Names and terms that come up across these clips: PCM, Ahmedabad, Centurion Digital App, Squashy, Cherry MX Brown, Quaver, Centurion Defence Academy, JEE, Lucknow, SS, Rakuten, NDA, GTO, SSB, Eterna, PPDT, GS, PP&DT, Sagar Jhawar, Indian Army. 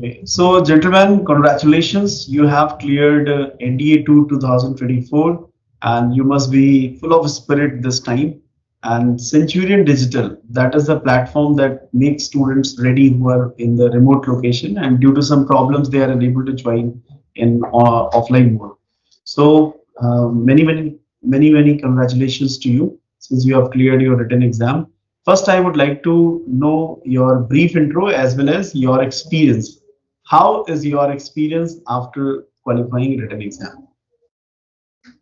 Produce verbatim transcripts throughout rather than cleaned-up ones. Okay. So, gentlemen, congratulations. You have cleared uh, N D A two twenty twenty-four, and you must be full of spirit this time. And Centurion Digital, that is the platform that makes students ready who are in the remote location, and due to some problems, they are unable to join in uh, offline mode. So, uh, many, many, many, many congratulations to you since you have cleared your written exam. First, I would like to know your brief intro as well as your experience. How is your experience after qualifying written exam?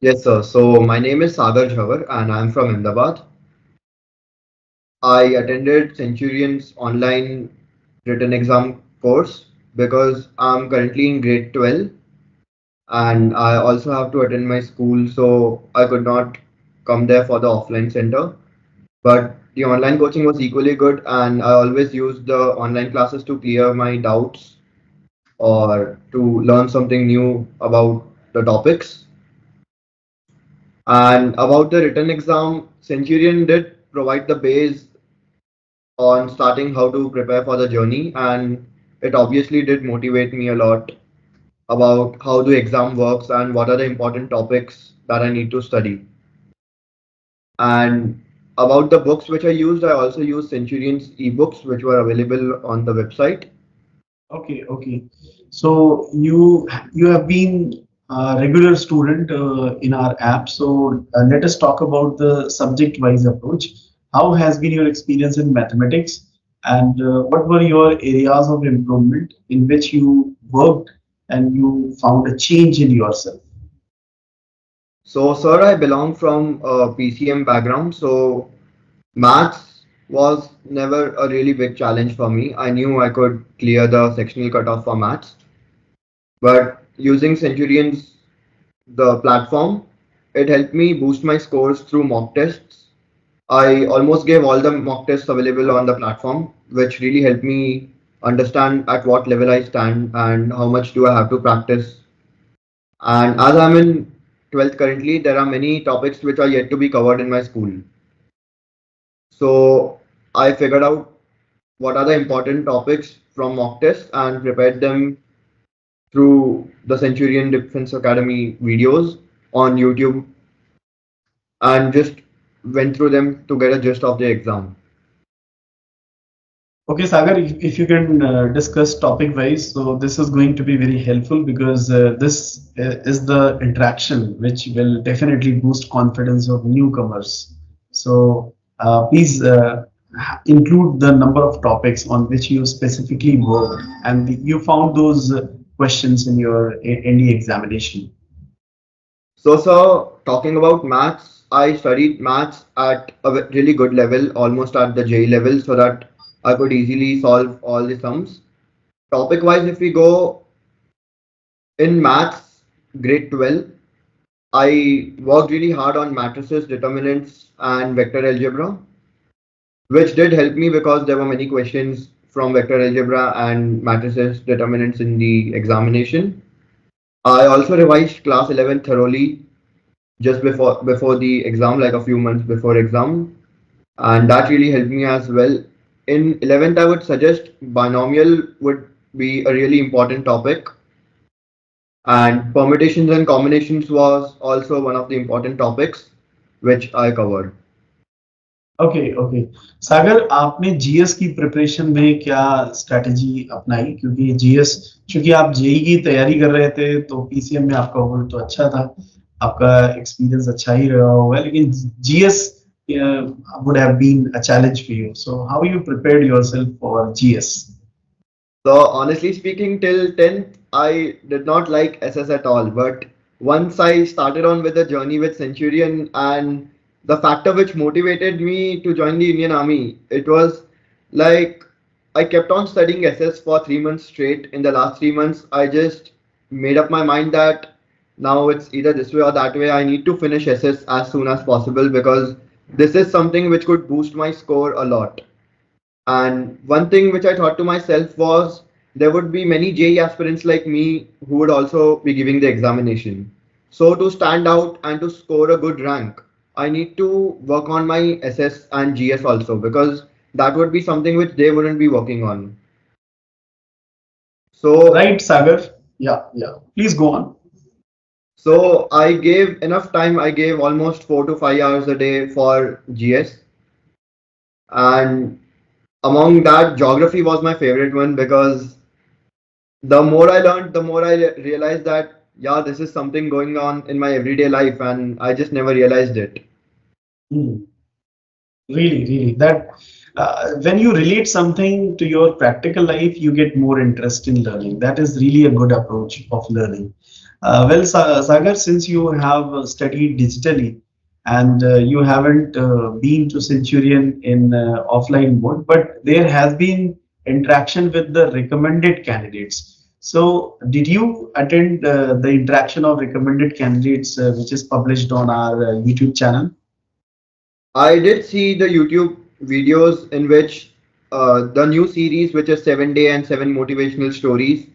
Yes, sir. So my name is Sagar Jhawar and I'm from Ahmedabad. I attended Centurion's online written exam course because I'm currently in grade twelve and I also have to attend my school, so I could not come there for the offline center. But the online coaching was equally good and I always used the online classes to clear my doubts or to learn something new about the topics. And about the written exam, Centurion did provide the base on starting how to prepare for the journey, and it obviously did motivate me a lot about how the exam works and what are the important topics that I need to study. And about the books which I used, I also used Centurion's ebooks which were available on the website. Okay, okay. So you you have been a regular student uh, in our app. So uh, let us talk about the subject-wise approach. How has been your experience in mathematics, and uh, what were your areas of improvement in which you worked and you found a change in yourself? So, sir, I belong from a P C M background, so maths was never a really big challenge for me. I knew I could clear the sectional cutoff for maths, but using Centurion's the platform, it helped me boost my scores through mock tests. I almost gave all the mock tests available on the platform, which really helped me understand at what level I stand and how much do I have to practice. And as I'm in twelfth currently, there are many topics which are yet to be covered in my school. So I figured out what are the important topics from mock tests and prepared them through the Centurion Defence Academy videos on YouTube and just went through them to get a gist of the exam. Okay, Sagar, if, if you can uh, discuss topic wise, so this is going to be very helpful because uh, this uh, is the interaction which will definitely boost confidence of newcomers. So Uh, please uh, include the number of topics on which you specifically worked and the, you found those uh, questions in your N D A examination. So, sir, talking about maths, I studied maths at a really good level, almost at the J E E level, so that I could easily solve all the sums. Topic wise, if we go in maths, grade twelve, I worked really hard on matrices, determinants and vector algebra, which did help me because there were many questions from vector algebra and matrices, determinants in the examination. I also revised class eleven thoroughly just before before the exam, like a few months before exam, and that really helped me as well. In eleventh, I would suggest binomial would be a really important topic. And permutations and combinations was also one of the important topics which I covered. Okay, okay. Sagar, आपने G S की preparation में क्या strategy अपनाई? क्योंकि G S, क्योंकि आप J E E की तैयारी कर रहे थे, तो P C M में आपका hold तो अच्छा था, आपका experience अच्छा ही रहा होगा, लेकिन G S uh, would have been a challenge for you. So how you prepared yourself for G S? So honestly speaking, till tenth, I did not like S S at all, but once I started on with the journey with Centurion and the factor which motivated me to join the Indian Army, it was like I kept on studying S S for three months straight. In the last three months, I just made up my mind that now it's either this way or that way. I need to finish S S as soon as possible because this is something which could boost my score a lot. And one thing which I thought to myself was there would be many J E E aspirants like me who would also be giving the examination. So to stand out and to score a good rank, I need to work on my S S and G S also because that would be something which they wouldn't be working on. So right, Sagar. Yeah, yeah. Please go on. So I gave enough time. I gave almost four to five hours a day for G S, and among that, geography was my favorite one, because the more I learned, the more I realized that, yeah, this is something going on in my everyday life, and I just never realized it. Mm. Really, really, that uh, when you relate something to your practical life, you get more interest in learning. That is really a good approach of learning. Uh, well, Sagar, since you have studied digitally and uh, you haven't uh, been to Centurion in uh, offline mode, but there has been interaction with the recommended candidates. So did you attend uh, the interaction of recommended candidates, uh, which is published on our uh, YouTube channel? I did see the YouTube videos in which uh, the new series, which is seven day and seven motivational stories,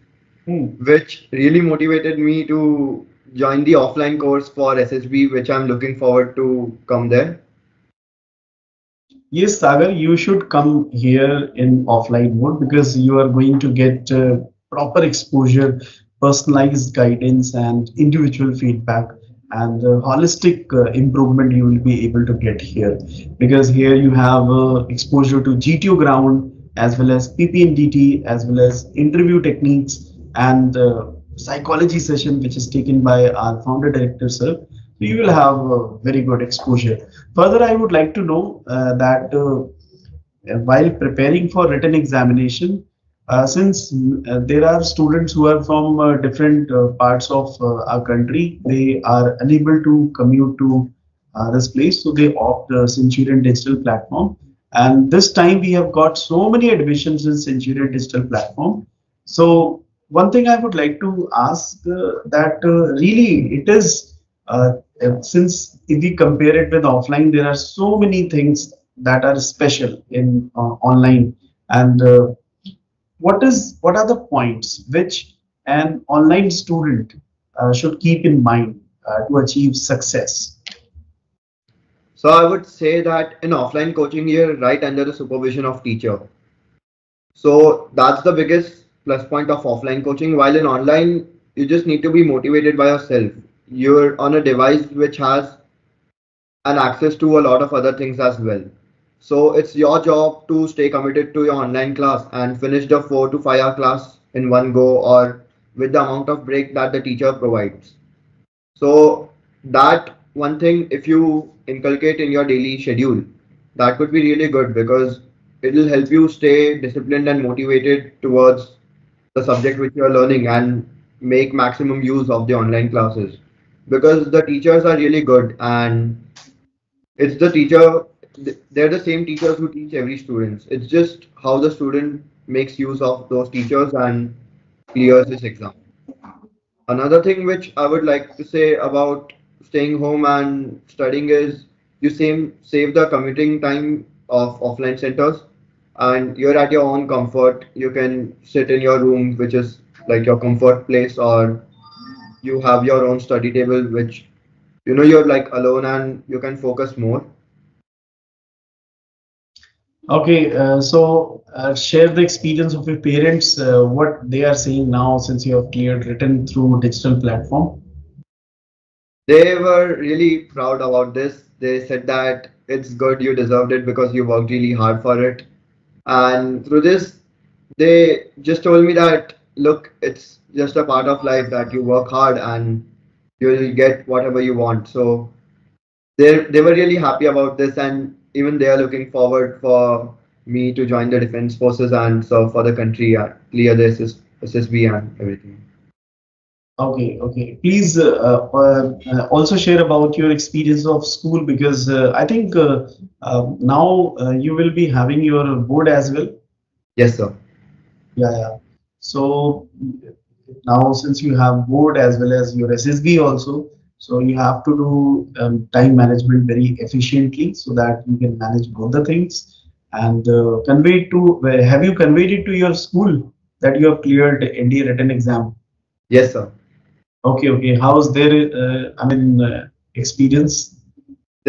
hmm. which really motivated me to join the offline course for S S B, which I'm looking forward to come there. Yes, Sagar, you should come here in offline mode, because you are going to get uh, proper exposure, personalized guidance and individual feedback, and uh, holistic uh, improvement you will be able to get here, because here you have uh, exposure to G T O ground, as well as P P and D T, as well as interview techniques and uh, psychology session, which is taken by our founder director, sir. So you will have uh, very good exposure. Further, I would like to know uh, that uh, while preparing for written examination, Uh, since uh, there are students who are from uh, different uh, parts of uh, our country, they are unable to commute to uh, this place, so they opt the uh, Centurion Digital Platform. And this time we have got so many admissions in Centurion Digital Platform. So one thing I would like to ask uh, that uh, really it is, uh, since if we compare it with offline, there are so many things that are special in uh, online, and uh, What is what are the points which an online student uh, should keep in mind uh, to achieve success? So I would say that in offline coaching, you're right under the supervision of teacher. So that's the biggest plus point of offline coaching. While in online, you just need to be motivated by yourself. You're on a device which has an access to a lot of other things as well. So it's your job to stay committed to your online class and finish the four to five hour class in one go, or with the amount of break that the teacher provides. So that one thing, if you inculcate in your daily schedule, that could be really good, because it will help you stay disciplined and motivated towards the subject which you are learning, and make maximum use of the online classes, because the teachers are really good, and it's the teacher they're the same teachers who teach every student. It's just how the student makes use of those teachers and clears his exam. Another thing which I would like to say about staying home and studying is you save, save the commuting time of offline centers, and you're at your own comfort. You can sit in your room, which is like your comfort place, or you have your own study table, which, you know, you're like alone and you can focus more. Okay, uh, so uh, share the experience of your parents, uh, what they are saying now since you have cleared written through digital platform. They were really proud about this. They said that it's good, you deserved it because you worked really hard for it. And through this, they just told me that, look, it's just a part of life that you work hard and you'll get whatever you want. So they, they were really happy about this, and even they are looking forward for me to join the Defence Forces and serve for the country, uh, clear the S S B and everything. Okay, okay. Please uh, uh, also share about your experience of school, because uh, I think uh, uh, now uh, you will be having your board as well. Yes, sir. Yeah, yeah. So now since you have board as well as your S S B also, so you have to do um, time management very efficiently, so that you can manage both the things and uh, convey it to, uh, have you conveyed it to your school that you have cleared N D A written exam? Yes, sir. Okay, okay. How is their, uh, I mean, uh, experience?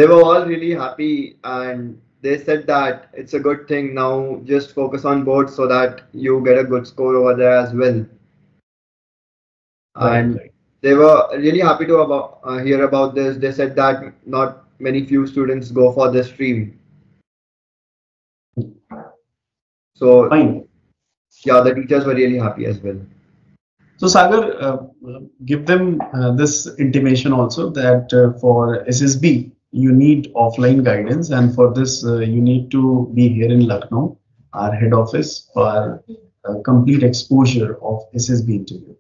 They were all really happy, and they said that it's a good thing. Now just focus on board so that you get a good score over there as well. And right, right. They were really happy to about, uh, hear about this. They said that not many few students go for this stream. So, fine. Yeah, the teachers were really happy as well. So Sagar, uh, give them uh, this intimation also that uh, for S S B, you need offline guidance, and for this, uh, you need to be here in Lucknow, our head office, for uh, complete exposure of S S B interview.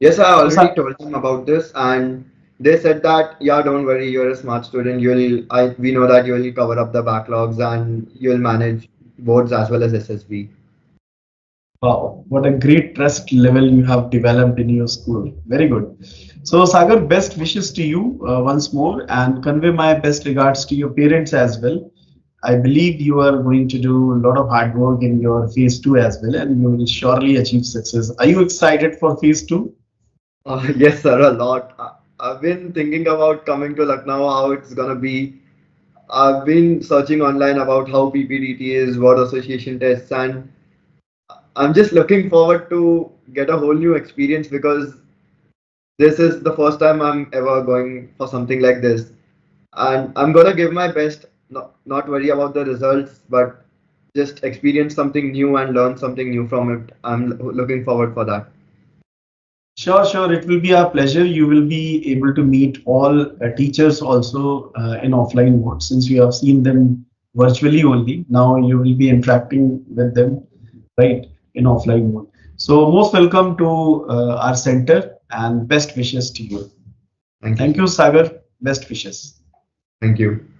Yes, I already so, told them about this, and they said that, yeah, don't worry, you're a smart student. You'll, I, we know that you'll cover up the backlogs and you'll manage boards as well as S S B. Wow, what a great trust level you have developed in your school. Very good. So Sagar, best wishes to you uh, once more, and convey my best regards to your parents as well. I believe you are going to do a lot of hard work in your phase two as well, and you will surely achieve success. Are you excited for phase two? Uh, yes, sir, a lot. I've been thinking about coming to Lucknow, how it's going to be. I've been searching online about how P P D T is, what association tests, and I'm just looking forward to get a whole new experience, because this is the first time I'm ever going for something like this, and I'm gonna give my best, not, not worry about the results, but just experience something new and learn something new from it. I'm looking forward for that. Sure, sure. It will be our pleasure. You will be able to meet all uh, teachers also uh, in offline mode, since you have seen them virtually only. Now you will be interacting with them, right, in offline mode. So most welcome to uh, our center, and best wishes to you. Thank you. Thank you, Sagar. Best wishes. Thank you.